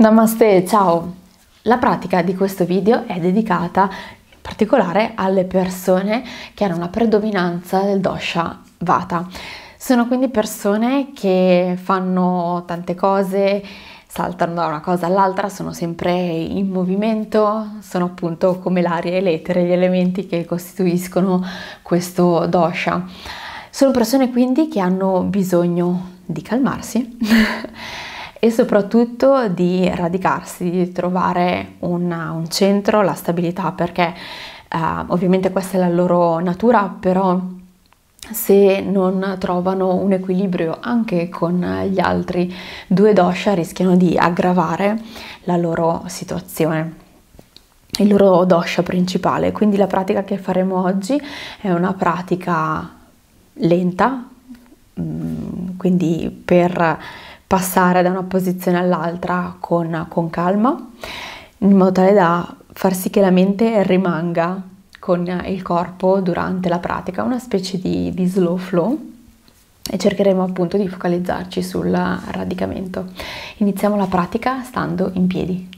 Namaste, ciao! La pratica di questo video è dedicata in particolare alle persone che hanno una predominanza del dosha Vata. Sono quindi persone che fanno tante cose, saltano da una cosa all'altra, sono sempre in movimento, sono appunto come l'aria e l'etere, gli elementi che costituiscono questo dosha. Sono persone quindi che hanno bisogno di calmarsi e soprattutto di radicarsi, di trovare un centro, la stabilità, perché ovviamente questa è la loro natura, però se non trovano un equilibrio anche con gli altri due dosha rischiano di aggravare la loro situazione, il loro dosha principale. Quindi la pratica che faremo oggi è una pratica lenta, quindi per passare da una posizione all'altra con calma, in modo tale da far sì che la mente rimanga con il corpo durante la pratica, una specie di slow flow, e cercheremo appunto di focalizzarci sul radicamento. Iniziamo la pratica stando in piedi.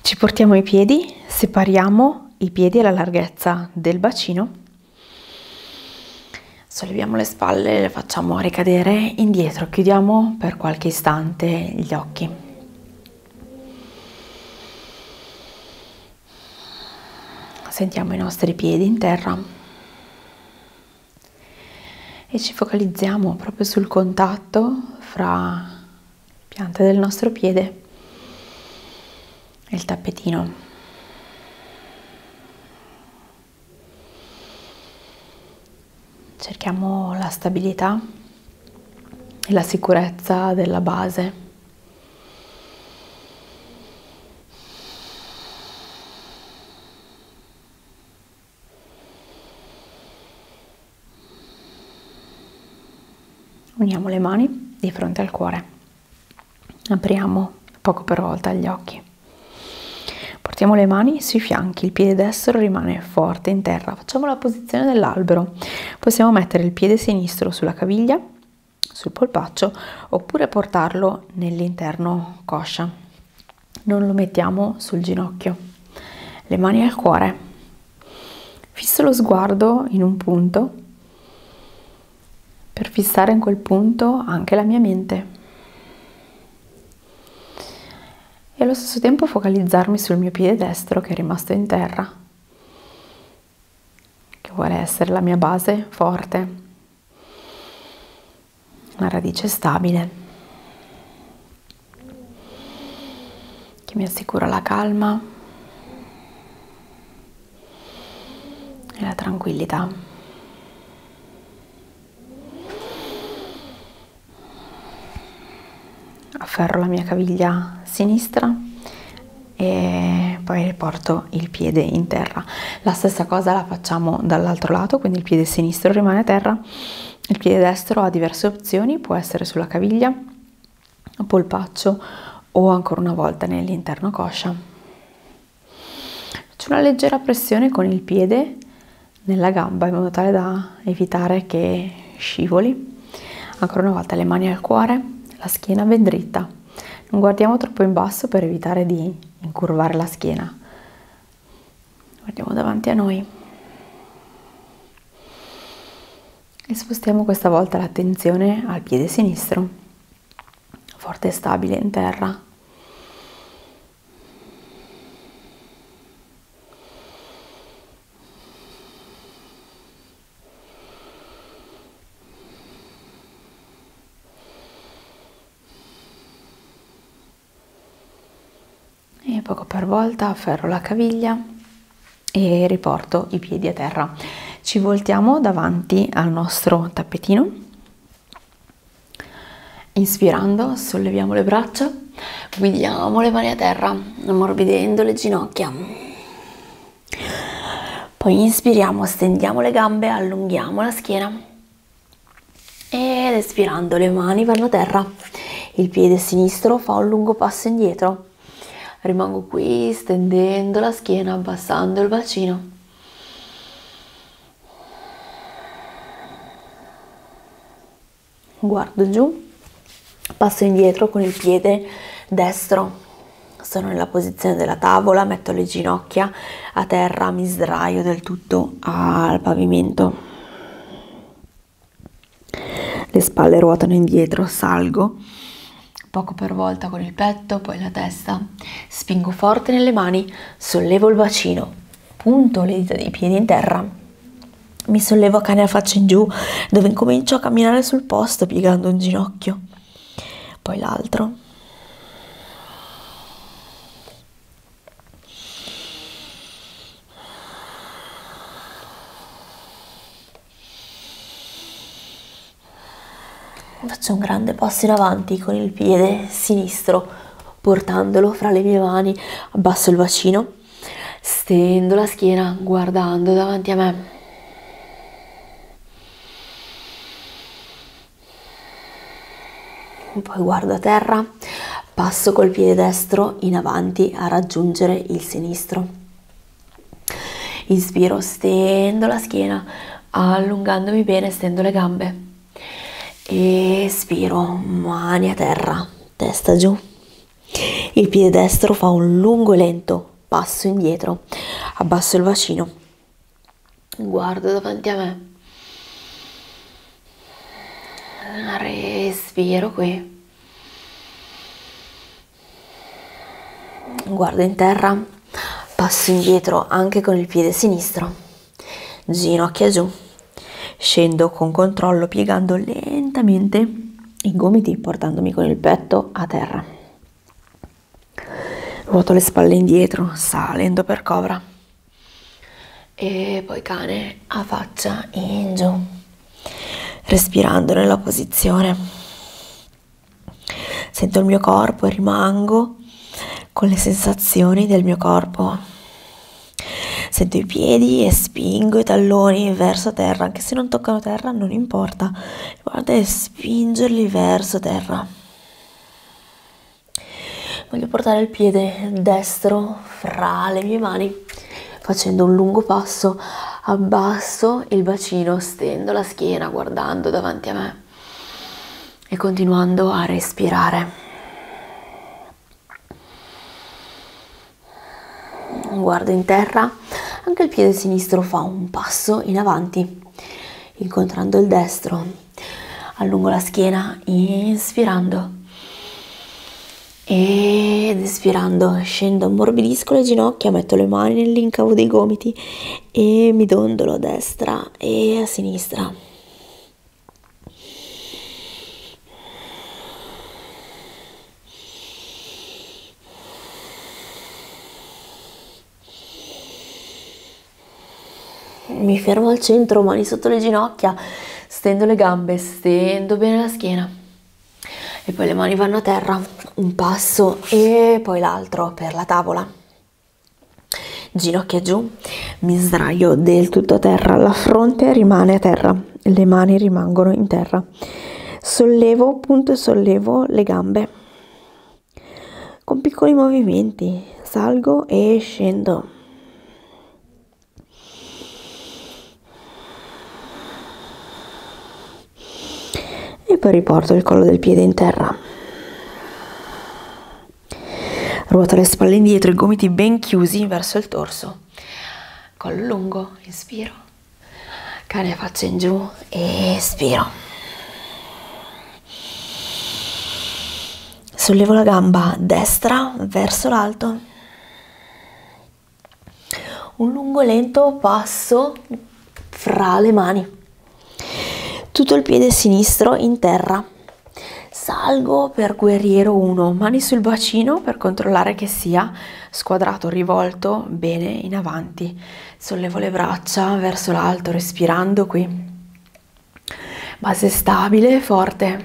Ci portiamo i piedi, separiamo i piedi alla larghezza del bacino. Solleviamo le spalle, le facciamo ricadere indietro, chiudiamo per qualche istante gli occhi. Sentiamo i nostri piedi in terra e ci focalizziamo proprio sul contatto fra le piante del nostro piede e il tappetino. Cerchiamo la stabilità e la sicurezza della base. Uniamo le mani di fronte al cuore. Apriamo poco per volta gli occhi. Portiamo le mani sui fianchi, il piede destro rimane forte in terra, facciamo la posizione dell'albero, possiamo mettere il piede sinistro sulla caviglia, sul polpaccio, oppure portarlo nell'interno coscia, non lo mettiamo sul ginocchio. Le mani al cuore, fisso lo sguardo in un punto, per fissare in quel punto anche la mia mente. E allo stesso tempo focalizzarmi sul mio piede destro che è rimasto in terra, che vuole essere la mia base forte, una radice stabile, che mi assicura la calma e la tranquillità. Afferro la mia caviglia sinistra e poi porto il piede in terra. La stessa cosa la facciamo dall'altro lato, quindi il piede sinistro rimane a terra, il piede destro ha diverse opzioni, può essere sulla caviglia, polpaccio o ancora una volta nell'interno coscia. Faccio una leggera pressione con il piede nella gamba in modo tale da evitare che scivoli. Ancora una volta le mani al cuore, la schiena ben dritta, non guardiamo troppo in basso per evitare di incurvare la schiena, guardiamo davanti a noi e spostiamo questa volta l'attenzione al piede sinistro, forte e stabile in terra. Poco per volta afferro la caviglia e riporto i piedi a terra. Ci voltiamo davanti al nostro tappetino. Inspirando, solleviamo le braccia, guidiamo le mani a terra, ammorbidendo le ginocchia. Poi inspiriamo, stendiamo le gambe, allunghiamo la schiena. Ed espirando le mani vanno a terra. Il piede sinistro fa un lungo passo indietro. Rimango qui, stendendo la schiena, abbassando il bacino. Guardo giù, passo indietro con il piede destro, sono nella posizione della tavola, metto le ginocchia a terra, mi sdraio del tutto al pavimento, le spalle ruotano indietro, salgo poco per volta con il petto, poi la testa, spingo forte nelle mani, sollevo il bacino, punto le dita dei piedi in terra, mi sollevo a cane a faccia in giù, dove incomincio a camminare sul posto piegando un ginocchio, poi l'altro, faccio un grande passo in avanti con il piede sinistro, portandolo fra le mie mani, abbasso il bacino, stendo la schiena guardando davanti a me. Poi guardo a terra, passo col piede destro in avanti a raggiungere il sinistro. Inspiro, stendo la schiena, allungandomi bene, stendo le gambe. Espiro, mani a terra, testa giù, il piede destro fa un lungo e lento passo indietro, abbasso il bacino, guardo davanti a me, respiro qui, guardo in terra, passo indietro anche con il piede sinistro, ginocchia giù, scendo con controllo piegando lentamente i gomiti, portandomi con il petto a terra. Ruoto le spalle indietro, salendo per cobra. E poi cane a faccia in giù, respirando nella posizione. Sento il mio corpo e rimango con le sensazioni del mio corpo. Sento i piedi e spingo i talloni verso terra, anche se non toccano terra non importa, guarda e spingerli verso terra. Voglio portare il piede destro fra le mie mani, facendo un lungo passo, abbasso il bacino, stendo la schiena guardando davanti a me e continuando a respirare. Guardo in terra, anche il piede sinistro fa un passo in avanti, incontrando il destro, allungo la schiena, inspirando ed espirando, scendo, ammorbidisco le ginocchia, metto le mani nell'incavo dei gomiti e mi dondolo a destra e a sinistra. Mi fermo al centro, mani sotto le ginocchia, stendo le gambe, stendo bene la schiena e poi le mani vanno a terra, un passo e poi l'altro per la tavola, ginocchia giù, mi sdraio del tutto a terra, la fronte rimane a terra, le mani rimangono in terra, sollevo, punto e sollevo le gambe con piccoli movimenti, salgo e scendo. E poi riporto il collo del piede in terra. Ruoto le spalle indietro, i gomiti ben chiusi verso il torso. Collo lungo, inspiro. Cane a faccia in giù, espiro. Sollevo la gamba destra verso l'alto. Un lungo lento passo fra le mani. Tutto il piede sinistro in terra, salgo per guerriero 1, mani sul bacino per controllare che sia squadrato, rivolto bene in avanti, sollevo le braccia verso l'alto respirando qui, base stabile e forte,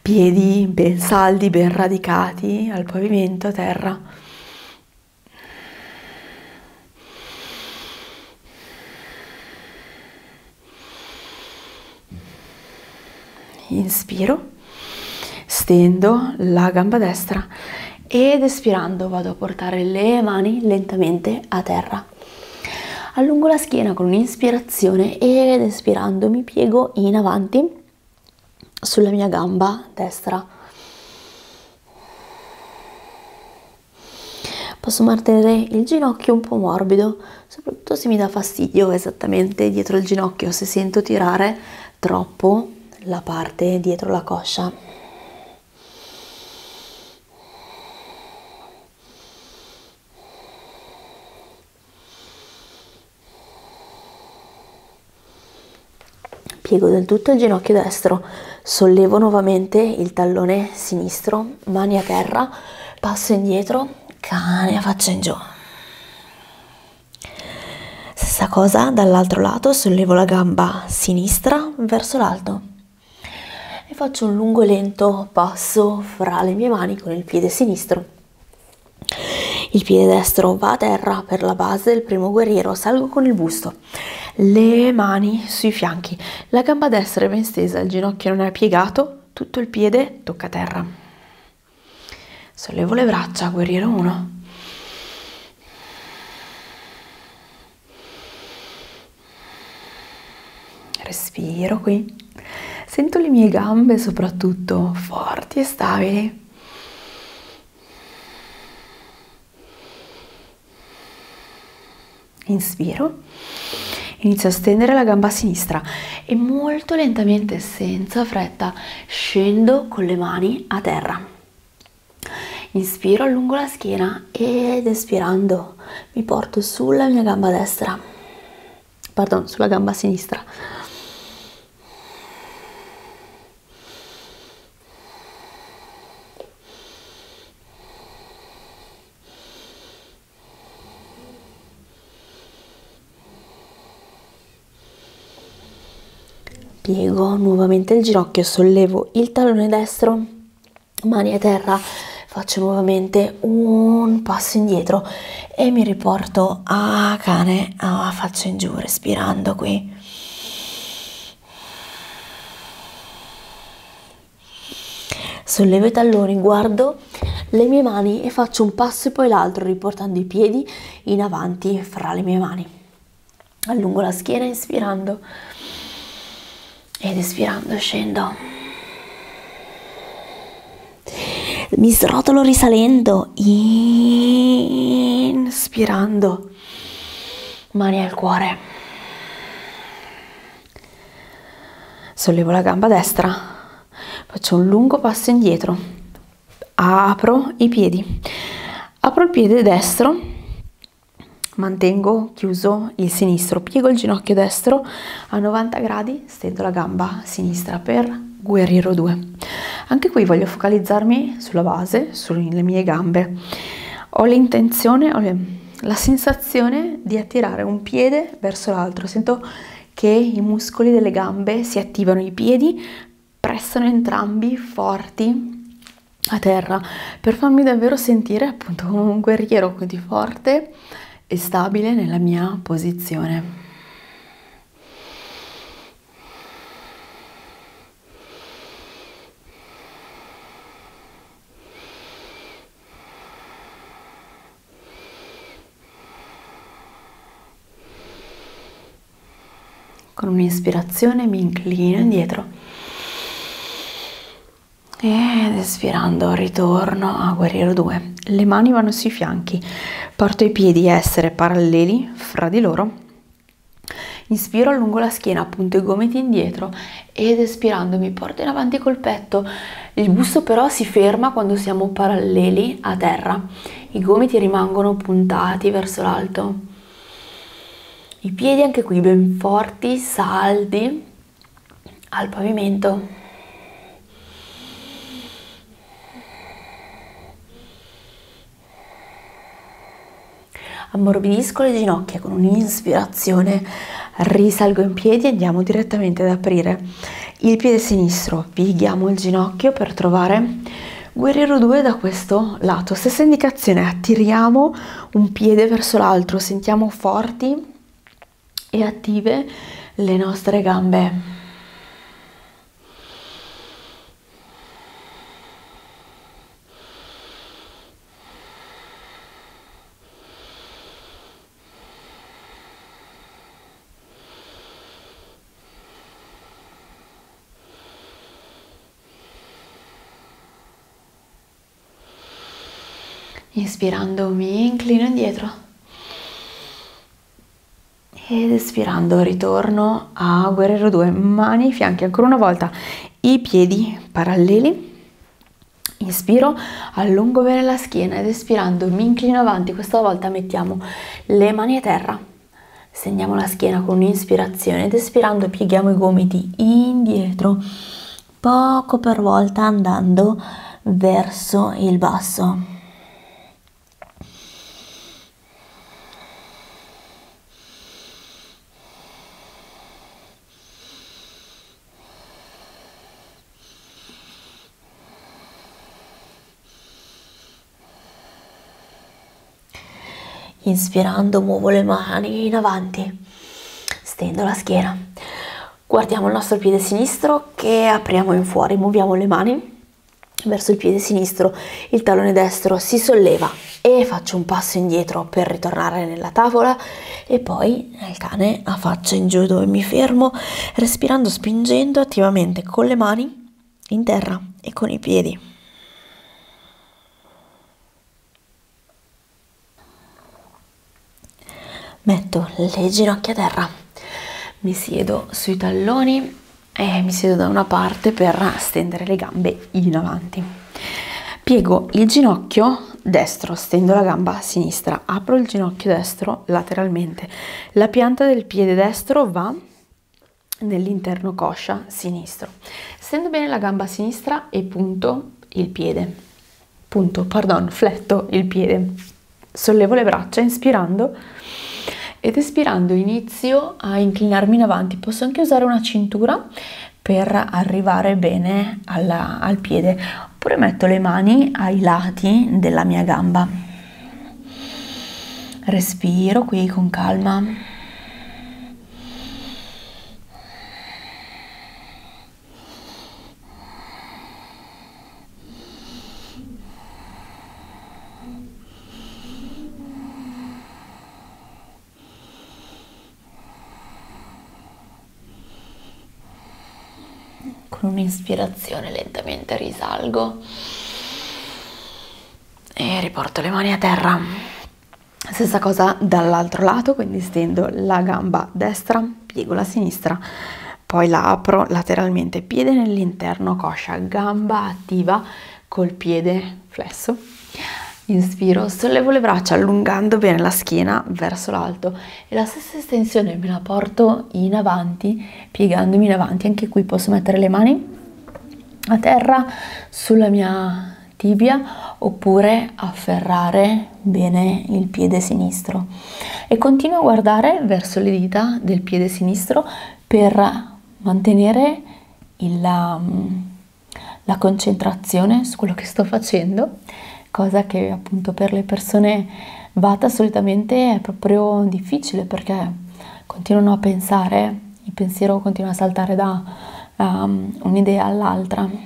piedi ben saldi, ben radicati al pavimento a terra. Inspiro, stendo la gamba destra ed espirando vado a portare le mani lentamente a terra. Allungo la schiena con un'inspirazione ed espirando mi piego in avanti sulla mia gamba destra. Posso mantenere il ginocchio un po' morbido, soprattutto se mi dà fastidio esattamente dietro il ginocchio, se sento tirare troppo la parte dietro la coscia. Piego del tutto il ginocchio destro, sollevo nuovamente il tallone sinistro, mani a terra, passo indietro, cane a faccia in giù. Stessa cosa dall'altro lato, sollevo la gamba sinistra verso l'alto e faccio un lungo e lento passo fra le mie mani con il piede sinistro. Il piede destro va a terra per la base del primo guerriero, salgo con il busto, le mani sui fianchi, la gamba destra è ben stesa, il ginocchio non è piegato, tutto il piede tocca terra. Sollevo le braccia, guerriero 1. Respiro qui, sento le mie gambe soprattutto forti e stabili. Inspiro, inizio a stendere la gamba sinistra e molto lentamente, senza fretta, scendo con le mani a terra. Inspiro, allungo la schiena ed espirando mi porto sulla mia gamba destra, pardon, sulla gamba sinistra. Piego nuovamente il ginocchio, sollevo il tallone destro, mani a terra, faccio nuovamente un passo indietro e mi riporto a cane a faccia in giù, respirando qui. Sollevo i talloni, guardo le mie mani e faccio un passo e poi l'altro, riportando i piedi in avanti fra le mie mani. Allungo la schiena, inspirando. Ed espirando scendo, mi srotolo risalendo, inspirando, mani al cuore, sollevo la gamba destra, faccio un lungo passo indietro, apro i piedi, apro il piede destro, mantengo chiuso il sinistro, piego il ginocchio destro a 90 gradi, stendo la gamba sinistra per guerriero 2. Anche qui voglio focalizzarmi sulla base, sulle mie gambe. Ho l'intenzione, la sensazione di attirare un piede verso l'altro, sento che i muscoli delle gambe si attivano, i piedi pressano entrambi forti a terra per farmi davvero sentire appunto come un guerriero, quindi forte e stabile nella mia posizione. Con un'ispirazione mi inclino indietro ed espirando ritorno a guerriero 2. Le mani vanno sui fianchi, porto i piedi a essere paralleli fra di loro, inspiro, allungo la schiena, punto i gomiti indietro ed espirando mi porto in avanti col petto, il busto però si ferma quando siamo paralleli a terra, i gomiti rimangono puntati verso l'alto, i piedi anche qui ben forti, saldi al pavimento. Ammorbidisco le ginocchia con un'inspirazione, risalgo in piedi e andiamo direttamente ad aprire il piede sinistro, pieghiamo il ginocchio per trovare guerriero 2 da questo lato, stessa indicazione, attiriamo un piede verso l'altro, sentiamo forti e attive le nostre gambe. Inspirando mi inclino indietro ed espirando ritorno a guerriero 2, mani ai fianchi, ancora una volta i piedi paralleli. Inspiro, allungo bene la schiena ed espirando mi inclino avanti. Questa volta mettiamo le mani a terra, stendiamo la schiena con un'inspirazione ed espirando pieghiamo i gomiti indietro, poco per volta andando verso il basso. Inspirando muovo le mani in avanti, stendo la schiena, guardiamo il nostro piede sinistro che apriamo in fuori, muoviamo le mani verso il piede sinistro, il tallone destro si solleva e faccio un passo indietro per ritornare nella tavola e poi nel cane a faccia in giù dove mi fermo, respirando, spingendo attivamente con le mani in terra e con i piedi. Metto le ginocchia a terra, mi siedo sui talloni e mi siedo da una parte per stendere le gambe in avanti. Piego il ginocchio destro, stendo la gamba sinistra, apro il ginocchio destro lateralmente. La pianta del piede destro va nell'interno coscia sinistro. Stendo bene la gamba sinistra e punto il piede. Fletto il piede. Sollevo le braccia inspirando ed espirando inizio a inclinarmi in avanti. Posso anche usare una cintura per arrivare bene al piede, oppure metto le mani ai lati della mia gamba, respiro qui con calma, con un'inspirazione lentamente risalgo e riporto le mani a terra. Stessa cosa dall'altro lato, quindi stendo la gamba destra, piego la sinistra, poi la apro lateralmente, piede nell'interno coscia, gamba attiva col piede flesso. Inspiro, sollevo le braccia allungando bene la schiena verso l'alto e la stessa estensione me la porto in avanti, piegandomi in avanti. Anche qui posso mettere le mani a terra sulla mia tibia oppure afferrare bene il piede sinistro e continuo a guardare verso le dita del piede sinistro per mantenere la concentrazione su quello che sto facendo, cosa che appunto per le persone Vata solitamente è proprio difficile perché continuano a pensare, il pensiero continua a saltare da un'idea all'altra. Quindi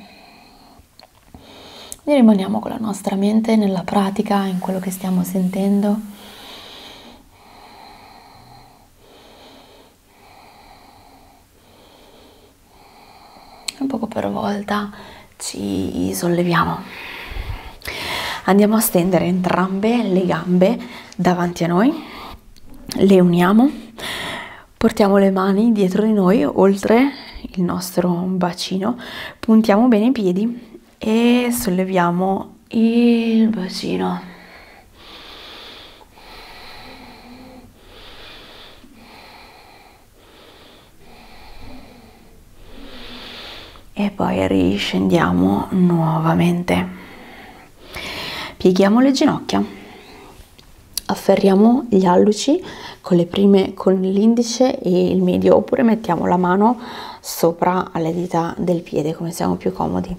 rimaniamo con la nostra mente nella pratica, in quello che stiamo sentendo. Un poco per volta ci solleviamo. Andiamo a stendere entrambe le gambe davanti a noi, le uniamo, portiamo le mani dietro di noi, oltre il nostro bacino, puntiamo bene i piedi e solleviamo il bacino. E poi riscendiamo nuovamente. Pieghiamo le ginocchia, afferriamo gli alluci con l'indice e il medio, oppure mettiamo la mano sopra alle dita del piede, come siamo più comodi.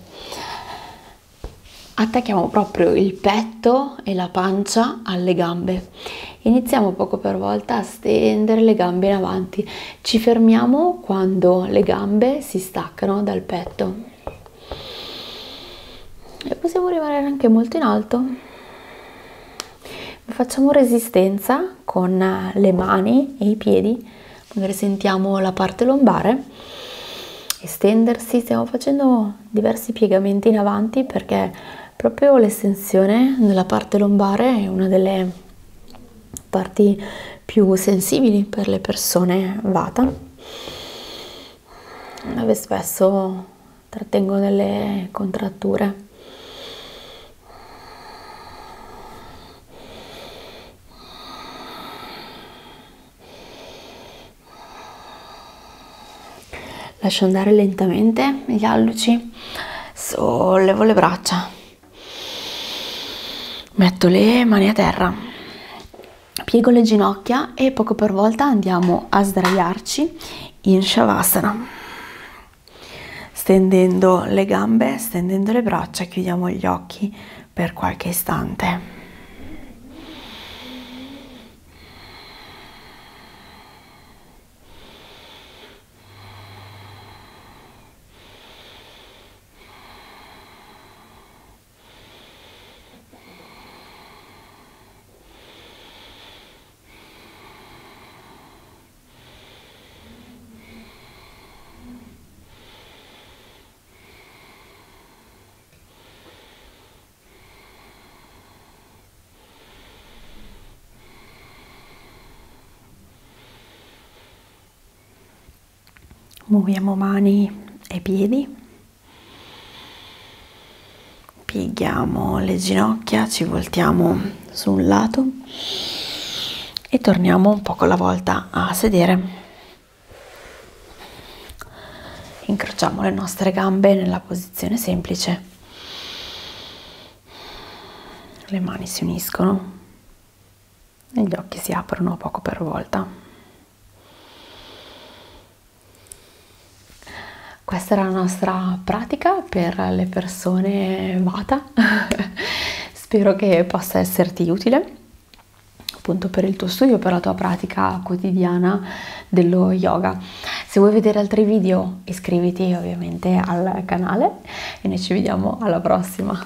Attacchiamo proprio il petto e la pancia alle gambe. Iniziamo poco per volta a stendere le gambe in avanti. Ci fermiamo quando le gambe si staccano dal petto. E possiamo rimanere anche molto in alto. Facciamo resistenza con le mani e i piedi, magari sentiamo la parte lombare estendersi. Stiamo facendo diversi piegamenti in avanti perché Proprio l'estensione della parte lombare è una delle parti più sensibili per le persone Vata, dove spesso trattengo delle contratture. Lascio andare lentamente gli alluci, sollevo le braccia, metto le mani a terra, piego le ginocchia e poco per volta andiamo a sdraiarci in Shavasana, stendendo le gambe, stendendo le braccia, chiudiamo gli occhi per qualche istante. Muoviamo mani e piedi, pieghiamo le ginocchia, ci voltiamo su un lato e torniamo un poco alla volta a sedere. Incrociamo le nostre gambe nella posizione semplice, le mani si uniscono e gli occhi si aprono poco per volta. Questa era la nostra pratica per le persone Vata, spero che possa esserti utile appunto per il tuo studio, per la tua pratica quotidiana dello yoga. Se vuoi vedere altri video iscriviti ovviamente al canale e noi ci vediamo alla prossima.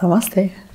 Namaste!